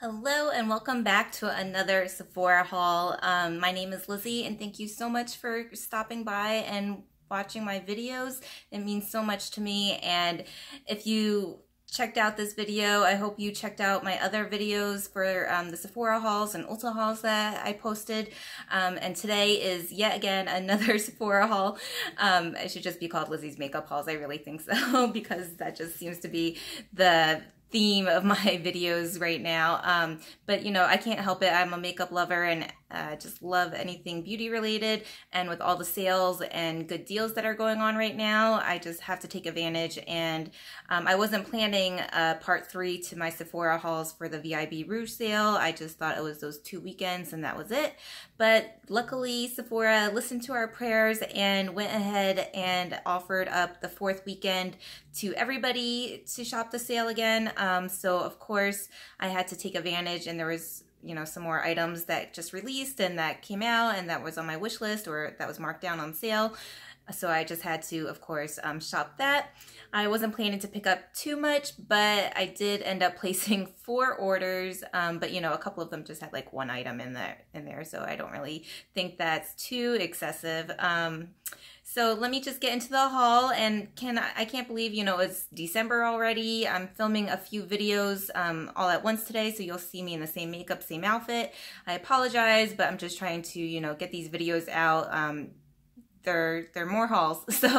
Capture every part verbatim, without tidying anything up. Hello and welcome back to another Sephora haul. Um, my name is Lizzie and thank you so much for stopping by and watching my videos. It means so much to me, and if you checked out this video, I hope you checked out my other videos for um, the Sephora hauls and Ulta hauls that I posted. Um, and today is yet again another Sephora haul. Um, it should just be called Lizzie's Makeup Hauls, I really think so, because that just seems to be the theme of my videos right now. Um, but you know, I can't help it. I'm a makeup lover and uh, just love anything beauty related. And with all the sales and good deals that are going on right now, I just have to take advantage. And um, I wasn't planning a part three to my Sephora hauls for the V I B Rouge sale. I just thought it was those two weekends and that was it. But luckily Sephora listened to our prayers and went ahead and offered up the fourth weekend to everybody to shop the sale again. Um, so of course I had to take advantage, and there was, you know, some more items that just released and that came out and that was on my wish list or that was marked down on sale. So I just had to, of course, um, shop that. I wasn't planning to pick up too much, but I did end up placing four orders. Um, but you know, a couple of them just had like one item in there, in there. So I don't really think that's too excessive. Um, So let me just get into the haul, and can I can't believe, you know, it's December already. I'm filming a few videos um, all at once today, so you'll see me in the same makeup, same outfit. I apologize, but I'm just trying to, you know, get these videos out. Um, There, there are more hauls, so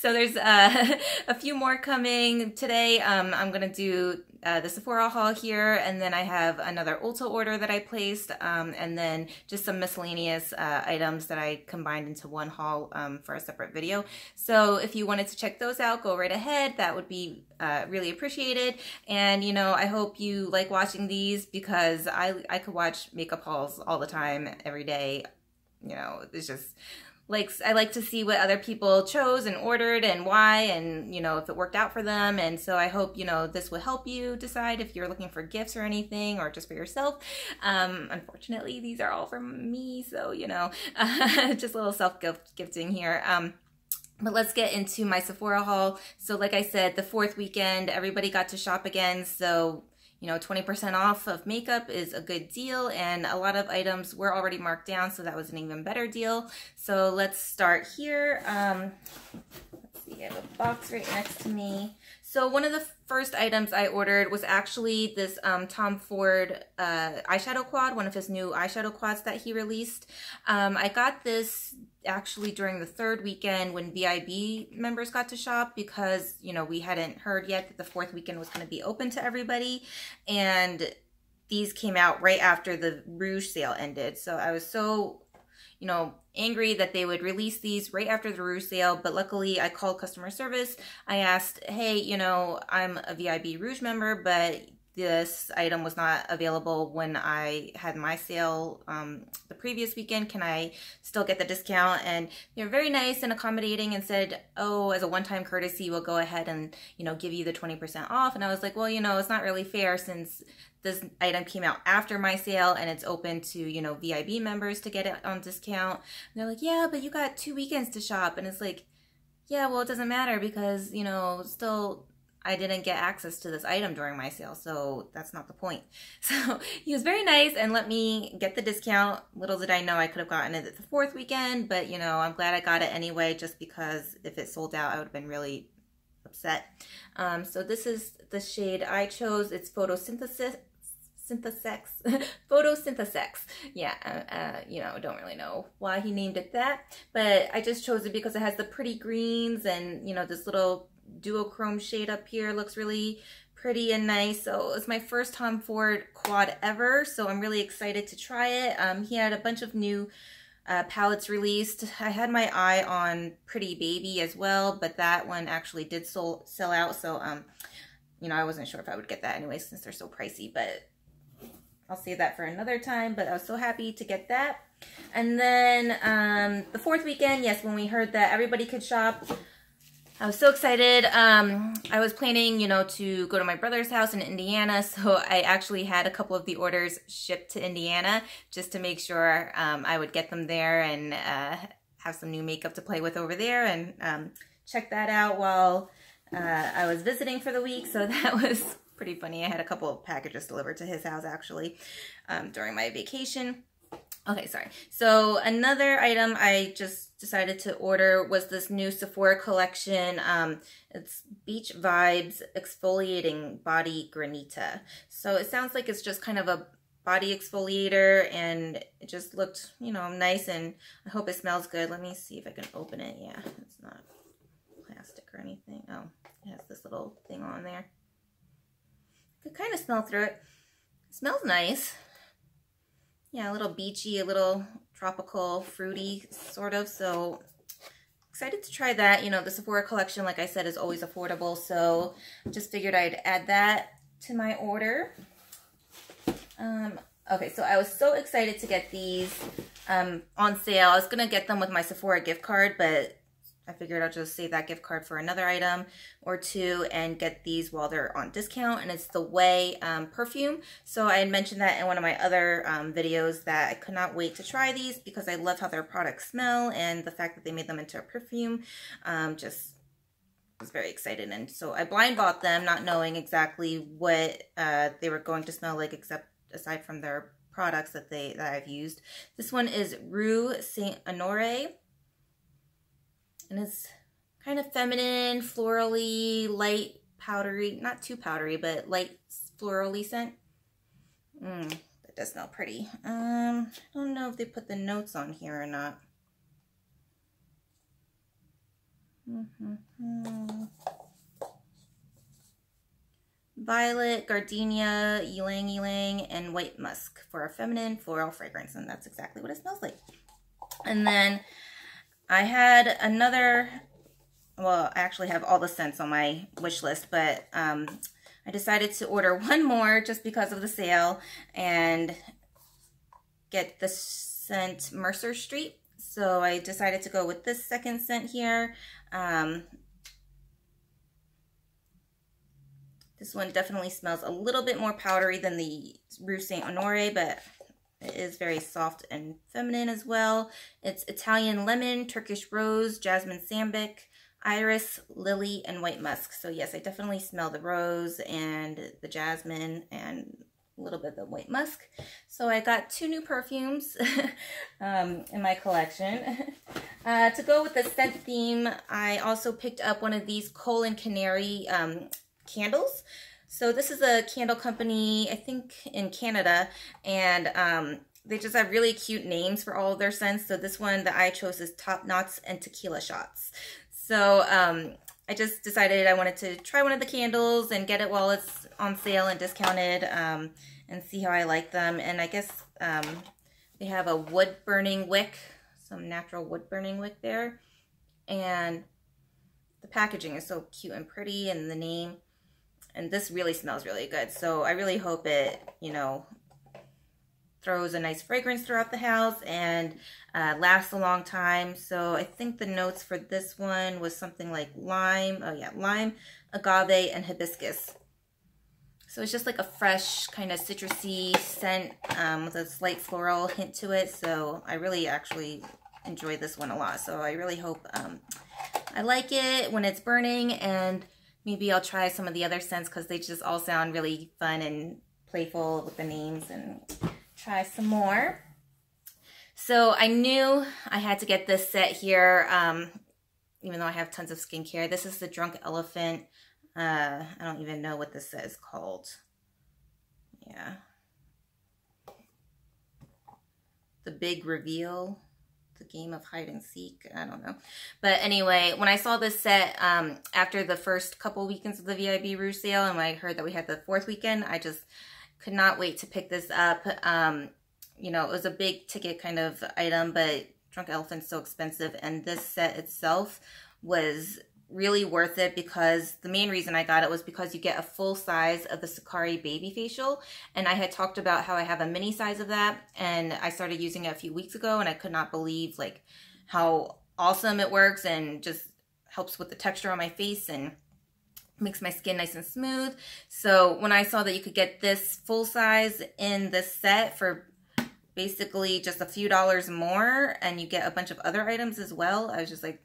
so there's uh, a few more coming today. Um, I'm gonna do uh, the Sephora haul here, and then I have another Ulta order that I placed, um, and then just some miscellaneous uh, items that I combined into one haul um, for a separate video. So if you wanted to check those out, go right ahead. That would be uh, really appreciated. And you know, I hope you like watching these, because I I could watch makeup hauls all the time, every day. You know, it's just. Like, I like to see what other people chose and ordered and why, and, you know, if it worked out for them. And so I hope, you know, this will help you decide if you're looking for gifts or anything, or just for yourself. Um, unfortunately, these are all from me. So, you know, uh, just a little self-gifting here. Um, But let's get into my Sephora haul. So like I said, the fourth weekend, everybody got to shop again. So, you know, twenty percent off of makeup is a good deal, and a lot of items were already marked down, so that was an even better deal. So let's start here. Um, let's see, I have a box right next to me. So one of the first items I ordered was actually this um, Tom Ford uh, eyeshadow quad, one of his new eyeshadow quads that he released. Um, I got this actually during the third weekend when V I B members got to shop, because, you know, we hadn't heard yet that the fourth weekend was going to be open to everybody, and these came out right after the Rouge sale ended. So I was so, you know, angry that they would release these right after the Rouge sale, but luckily I called customer service. I asked, hey, you know, I'm a V I B Rouge member, but this item was not available when I had my sale um, the previous weekend. Can I still get the discount? And they were very nice and accommodating and said, oh, as a one-time courtesy, we'll go ahead and, you know, give you the twenty percent off. And I was like, well, you know, it's not really fair, since this item came out after my sale and it's open to, you know, V I B members to get it on discount. And they're like, yeah, but you got two weekends to shop. And it's like, yeah, well, it doesn't matter, because, you know, still, I didn't get access to this item during my sale, so that's not the point. So he was very nice and let me get the discount. Little did I know I could have gotten it at the fourth weekend, but you know, I'm glad I got it anyway, just because if it sold out, I would have been really upset. Um, so this is the shade I chose. It's Photosynthesis. Synthesex, Photosynthesex. Yeah, uh, uh, you know, don't really know why he named it that, but I just chose it because it has the pretty greens, and you know, this little duochrome shade up here looks really pretty and nice. So it's my first Tom Ford quad ever, so I'm really excited to try it. Um, he had a bunch of new uh, palettes released. I had my eye on Pretty Baby as well, but that one actually did sell sell out. So um, you know, I wasn't sure if I would get that anyway, since they're so pricey, but I'll save that for another time. But I was so happy to get that. And then um, the fourth weekend, yes, when we heard that everybody could shop, I was so excited. Um, I was planning, you know, to go to my brother's house in Indiana, so I actually had a couple of the orders shipped to Indiana just to make sure um, I would get them there and uh, have some new makeup to play with over there, and um, check that out while uh, I was visiting for the week. So that was pretty funny. I had a couple of packages delivered to his house actually um, during my vacation. Okay, sorry. So another item I just decided to order was this new Sephora collection. Um, it's Beach Vibes Exfoliating Body Granita. So it sounds like it's just kind of a body exfoliator, and it just looked, you know, nice, and I hope it smells good. Let me see if I can open it. Yeah, it's not plastic or anything. Oh, it has this little thing on there. You could kind of smell through it. It smells nice. Yeah, a little beachy, a little tropical, fruity, sort of. So excited to try that. You know, the Sephora collection, like I said, is always affordable. So just figured I'd add that to my order. Um, okay, so I was so excited to get these um, on sale. I was going to get them with my Sephora gift card, but I figured I'll just save that gift card for another item or two and get these while they're on discount. And it's the Whey um, perfume. So I had mentioned that in one of my other um, videos that I could not wait to try these because I love how their products smell, and the fact that they made them into a perfume um, just was very excited. And so I blind bought them, not knowing exactly what uh, they were going to smell like, except aside from their products that they that I've used. This one is Rue Saint-Honoré. And it's kind of feminine, florally, light, powdery, not too powdery, but light florally scent. Mmm, that does smell pretty. Um, I don't know if they put the notes on here or not. Mm-hmm. Violet, gardenia, ylang ylang, and white musk for a feminine floral fragrance, and that's exactly what it smells like. And then I had another, well, I actually have all the scents on my wish list, but um, I decided to order one more just because of the sale and get the scent Mercer Street. So I decided to go with this second scent here. Um, this one definitely smells a little bit more powdery than the Rue Saint-Honoré, but it is very soft and feminine as well. It's Italian lemon, Turkish rose, jasmine sambac, iris, lily, and white musk. So yes, I definitely smell the rose and the jasmine and a little bit of the white musk. So I got two new perfumes um, in my collection. Uh, to go with the scent theme, I also picked up one of these Cole and Canary um, candles. So this is a candle company, I think in Canada, and um, they just have really cute names for all of their scents. So this one that I chose is Top Knots and Tequila Shots. So um, I just decided I wanted to try one of the candles and get it while it's on sale and discounted um, and see how I like them. And I guess um, they have a wood burning wick, some natural wood burning wick there. And the packaging is so cute and pretty, and the name. And this really smells really good. So I really hope it, you know, throws a nice fragrance throughout the house and uh, lasts a long time. So I think the notes for this one was something like lime. Oh yeah, lime, agave, and hibiscus. So it's just like a fresh kind of citrusy scent um, with a slight floral hint to it. So I really actually enjoy this one a lot. So I really hope um, I like it when it's burning, and maybe I'll try some of the other scents because they just all sound really fun and playful with the names, and try some more. So I knew I had to get this set here, um, even though I have tons of skincare. This is the Drunk Elephant. Uh, I don't even know what this set is called. Yeah. The Big Reveal. The Game of Hide and Seek. I don't know. But anyway, when I saw this set um, after the first couple weekends of the V I B Rouge sale, and when I heard that we had the fourth weekend, I just could not wait to pick this up. Um, you know, it was a big ticket kind of item, but Drunk Elephant's so expensive, and this set itself was really worth it because the main reason I got it was because you get a full size of the Sukari baby facial, and I had talked about how I have a mini size of that, and I started using it a few weeks ago, and I could not believe like how awesome it works and just helps with the texture on my face and makes my skin nice and smooth. So when I saw that you could get this full size in this set for basically just a few dollars more, and you get a bunch of other items as well, I was just like,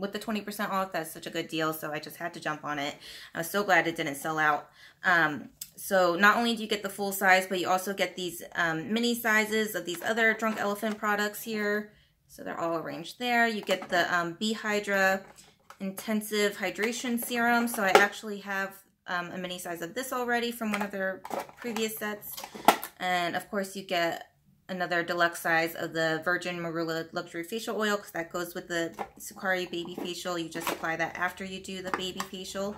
with the twenty percent off. That's such a good deal, so I just had to jump on it. I was so glad it didn't sell out. Um, so not only do you get the full size, but you also get these um, mini sizes of these other Drunk Elephant products here. So they're all arranged there. You get the um, B Hydra Intensive Hydration Serum. So I actually have um, a mini size of this already from one of their previous sets. And of course you get another deluxe size of the Virgin Marula Luxury Facial Oil, because that goes with the Sukari Baby Facial. You just apply that after you do the baby facial.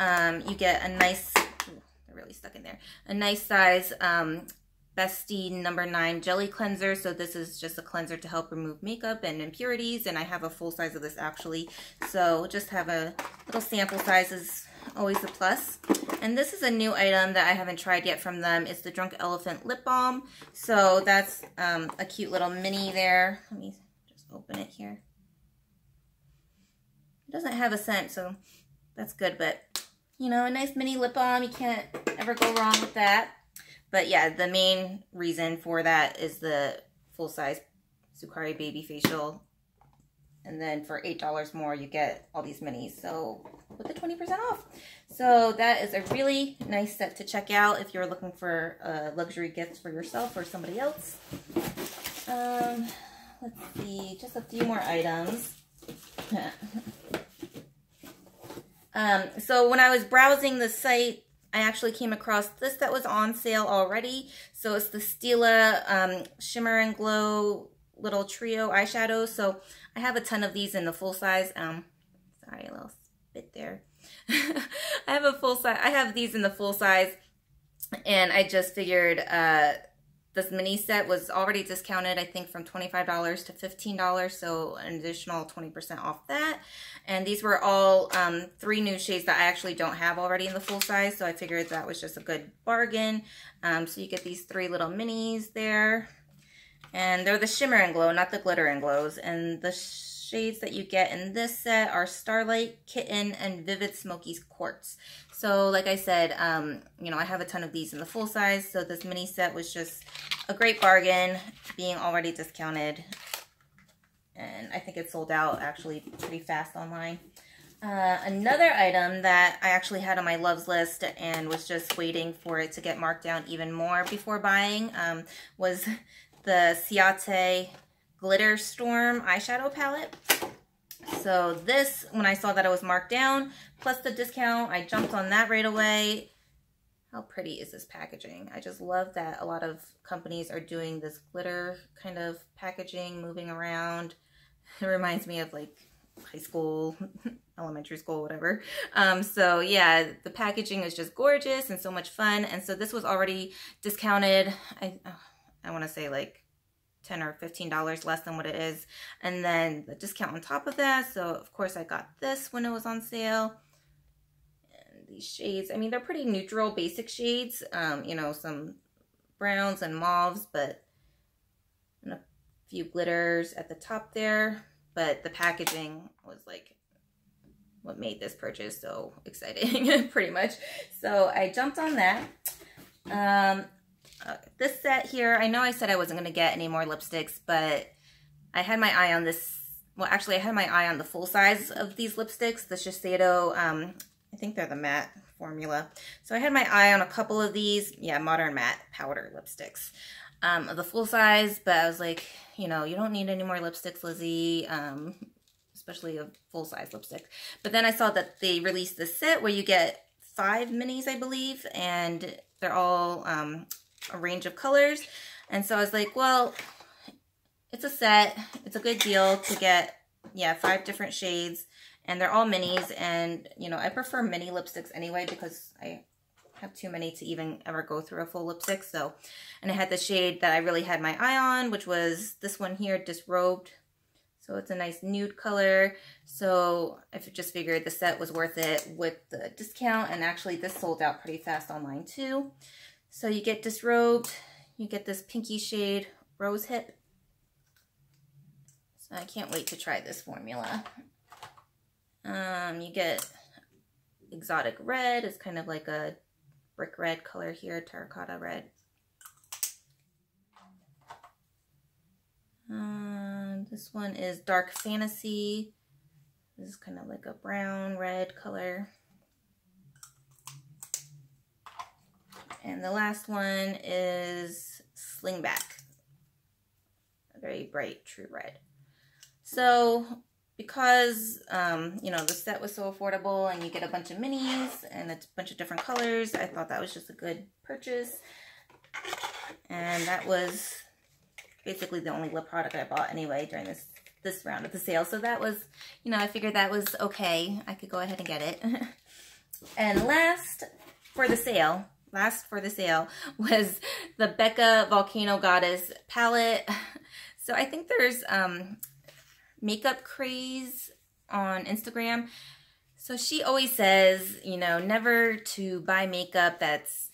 Um, you get a nice, ooh, they're really stuck in there, a nice size um, Bestie number nine Jelly Cleanser. So this is just a cleanser to help remove makeup and impurities, and I have a full size of this actually. So just have a little sample size is always a plus. And this is a new item that I haven't tried yet from them. It's the Drunk Elephant Lip Balm. So that's um, a cute little mini there. Let me just open it here. It doesn't have a scent, so that's good. But, you know, a nice mini lip balm. You can't ever go wrong with that. But, yeah, the main reason for that is the full-size Sukari Baby Facial. And then for eight dollars more, you get all these minis. So with the twenty percent off. So that is a really nice set to check out if you're looking for uh, luxury gifts for yourself or somebody else. Um, let's see, just a few more items. um, so when I was browsing the site, I actually came across this that was on sale already. So it's the Stila um, Shimmer and Glow little trio eyeshadow. So I have a ton of these in the full size. Um, sorry, a little bit there. I have a full size. I have these in the full size, and I just figured uh, this mini set was already discounted. I think from twenty-five dollars to fifteen dollars, so an additional twenty percent off that. And these were all um, three new shades that I actually don't have already in the full size, so I figured that was just a good bargain. Um, so you get these three little minis there, and they're the Shimmer and Glow, not the Glitter and Glows, and the sh shades that you get in this set are Starlight, Kitten, and Vivid Smoky Quartz. So like I said, um, you know, I have a ton of these in the full size, so this mini set was just a great bargain, being already discounted. And I think it sold out actually pretty fast online. Uh, another item that I actually had on my loves list and was just waiting for it to get marked down even more before buying um, was the Ciate Glitter Storm eyeshadow palette. So this, when I saw that it was marked down, plus the discount, I jumped on that right away. How pretty is this packaging? I just love that a lot of companies are doing this glitter kind of packaging, moving around. It reminds me of like high school, elementary school, whatever. Um, so yeah, the packaging is just gorgeous and so much fun. And so this was already discounted. I, oh, I want to say like ten or fifteen dollars less than what it is, and then the discount on top of that. So of course I got this when it was on sale. And these shades, I mean, they're pretty neutral basic shades, um, you know, some browns and mauves, but and a few glitters at the top there. But the packaging was like what made this purchase so exciting pretty much. So I jumped on that. Um, Uh, this set here, I know I said I wasn't going to get any more lipsticks, but I had my eye on this, well actually I had my eye on the full size of these lipsticks, the Shiseido, um, I think they're the matte formula. So I had my eye on a couple of these, yeah, Modern Matte Powder lipsticks, um, of the full size, but I was like, you know, you don't need any more lipsticks, Lizzie, um, especially a full-size lipstick. But then I saw that they released this set where you get five minis, I believe, and they're all, um, a range of colors. And so I was like, well, it's a set, it's a good deal to get, yeah, five different shades, and they're all minis. And you know, I prefer mini lipsticks anyway, because I have too many to even ever go through a full lipstick. So, and I had the shade that I really had my eye on, which was this one here, Disrobed. So it's a nice nude color. So I just figured the set was worth it with the discount. And actually this sold out pretty fast online too. So you get Disrobed, you get this pinky shade, Rose Hip. So I can't wait to try this formula. Um, you get Exotic Red. It's kind of like a brick red color here, terracotta red. Um, this one is Dark Fantasy. This is kind of like a brown red color. And the last one is Slingback, a very bright true red. So because, um, you know, the set was so affordable and you get a bunch of minis and a bunch of different colors, I thought that was just a good purchase. And that was basically the only lip product I bought anyway during this, this round of the sale. So that was, you know, I figured that was okay. I could go ahead and get it. And last for the sale, last for the sale was the Becca Volcano Goddess palette. So I think there's um, Makeup Craze on Instagram. So she always says, you know, never to buy makeup that's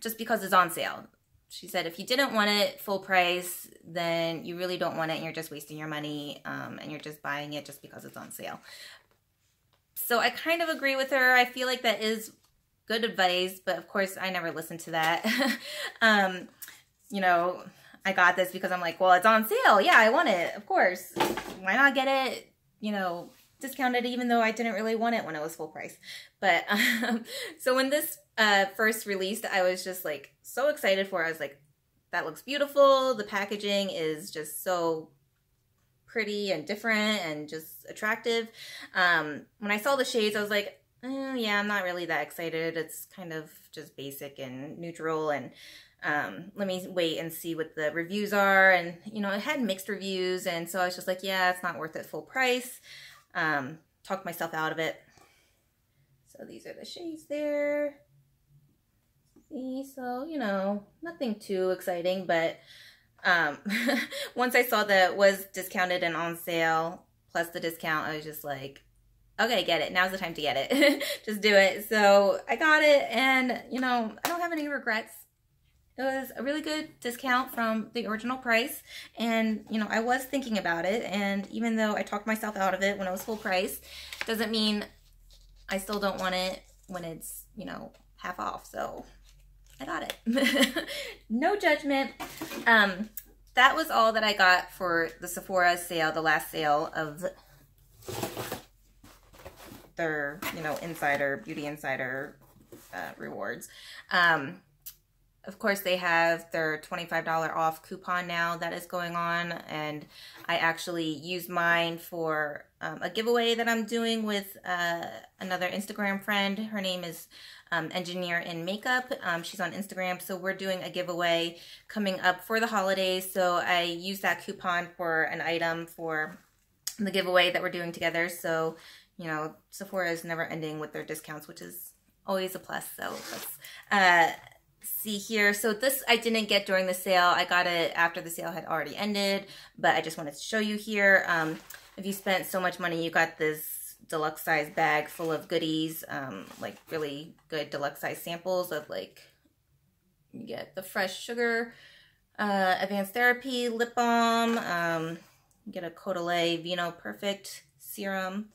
just because it's on sale. She said if you didn't want it full price, then you really don't want it and you're just wasting your money um, and you're just buying it just because it's on sale. So I kind of agree with her. I feel like that is good advice, but of course I never listened to that. um, you know, I got this because I'm like, well, it's on sale. Yeah, I want it. Of course. Why not get it, you know, discounted, even though I didn't really want it when it was full price. But um, so when this uh, first released, I was just like so excited for it. I was like, that looks beautiful. The packaging is just so pretty and different and just attractive. Um, when I saw the shades, I was like, oh, yeah, I'm not really that excited. It's kind of just basic and neutral, and um, let me wait and see what the reviews are. And, you know, it had mixed reviews, and so I was just like, yeah, it's not worth it full price. Um, talked myself out of it. So these are the shades there. See, so, you know, nothing too exciting, but um, once I saw that it was discounted and on sale, plus the discount, I was just like, okay, get it. Now's the time to get it. Just do it. So I got it, and, you know, I don't have any regrets. It was a really good discount from the original price, and, you know, I was thinking about it, and even though I talked myself out of it when it was full price, doesn't mean I still don't want it when it's, you know, half off. So I got it. No judgment. Um, that was all that I got for the Sephora sale, the last sale of their, you know, insider, beauty insider uh, rewards. Um, of course, they have their twenty-five dollars off coupon now that is going on, and I actually used mine for um, a giveaway that I'm doing with uh, another Instagram friend. Her name is um, Engineer in Makeup. Um, she's on Instagram, so we're doing a giveaway coming up for the holidays, so I used that coupon for an item for the giveaway that we're doing together. So, you know, Sephora is never ending with their discounts, which is always a plus. So let's uh, see here. So this I didn't get during the sale. I got it after the sale had already ended, but I just wanted to show you here. Um, if you spent so much money, you got this deluxe size bag full of goodies, um, like really good deluxe size samples of, like, you get the Fresh Sugar, uh, Advanced Therapy Lip Balm, um, you get a Caudalie Vino Perfect Serum,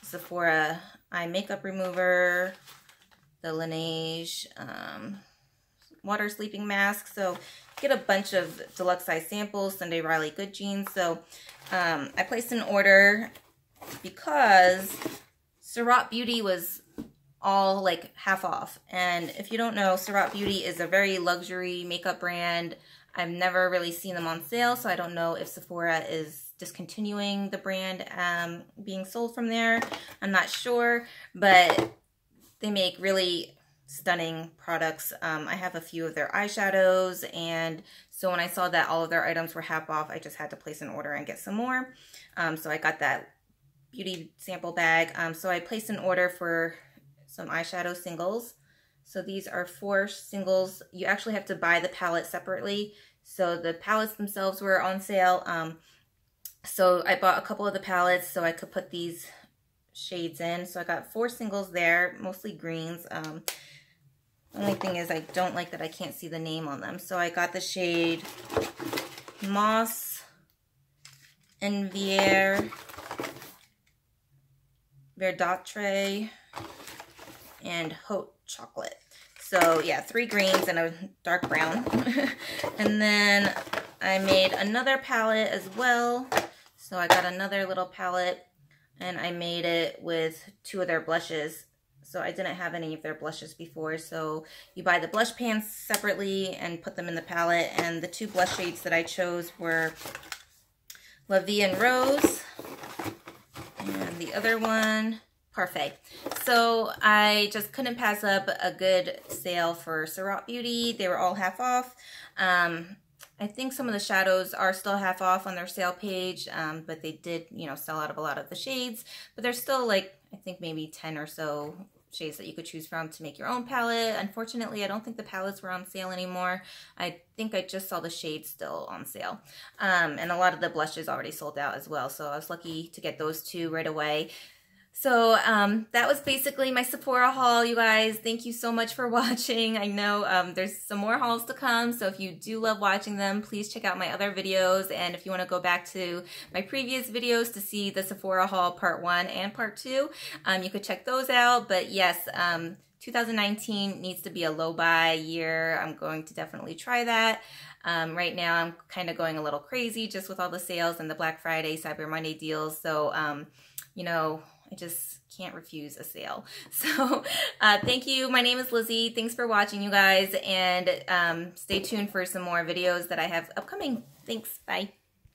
Sephora Eye Makeup Remover, the Laneige um, Water Sleeping Mask. So get a bunch of deluxe size samples, Sunday Riley Good Jeans. So um, I placed an order because Surratt Beauty was all like half off. And if you don't know, Surratt Beauty is a very luxury makeup brand. I've never really seen them on sale, so I don't know if Sephora is discontinuing the brand um, being sold from there. I'm not sure, but they make really stunning products. Um, I have a few of their eyeshadows, and so when I saw that all of their items were half off, I just had to place an order and get some more. Um, so I got that beauty sample bag. Um, so I placed an order for some eyeshadow singles. So these are four singles. You actually have to buy the palette separately. So the palettes themselves were on sale. Um, So I bought a couple of the palettes so I could put these shades in. So I got four singles there, mostly greens. Um, the only thing is I don't like that I can't see the name on them. So I got the shade Moss Envier Verdâtre and Haute Chocolate. So yeah, three greens and a dark brown. And then I made another palette as well. So I got another little palette, and I made it with two of their blushes. So I didn't have any of their blushes before. So you buy the blush pans separately and put them in the palette. And the two blush shades that I chose were La Vie and Rose. And the other one, Parfait. So I just couldn't pass up a good sale for Surratt Beauty. They were all half off. Um, I think some of the shadows are still half off on their sale page, um, but they did, you know, sell out of a lot of the shades. But there's still like, I think maybe ten or so shades that you could choose from to make your own palette. Unfortunately, I don't think the palettes were on sale anymore. I think I just saw the shades still on sale. Um, and a lot of the blushes already sold out as well. So I was lucky to get those two right away. So um, that was basically my Sephora haul, you guys. Thank you so much for watching. I know um, there's some more hauls to come, so if you do love watching them, please check out my other videos. And if you want to go back to my previous videos to see the Sephora haul part one and part two, um, you could check those out. But yes, um, two thousand nineteen needs to be a low buy year. I'm going to definitely try that. Um, right now I'm kind of going a little crazy just with all the sales and the Black Friday, Cyber Monday deals. So, um, you know, I just can't refuse a sale. So uh, thank you. My name is Lizzie. Thanks for watching, you guys. And um, stay tuned for some more videos that I have upcoming. Thanks. Bye.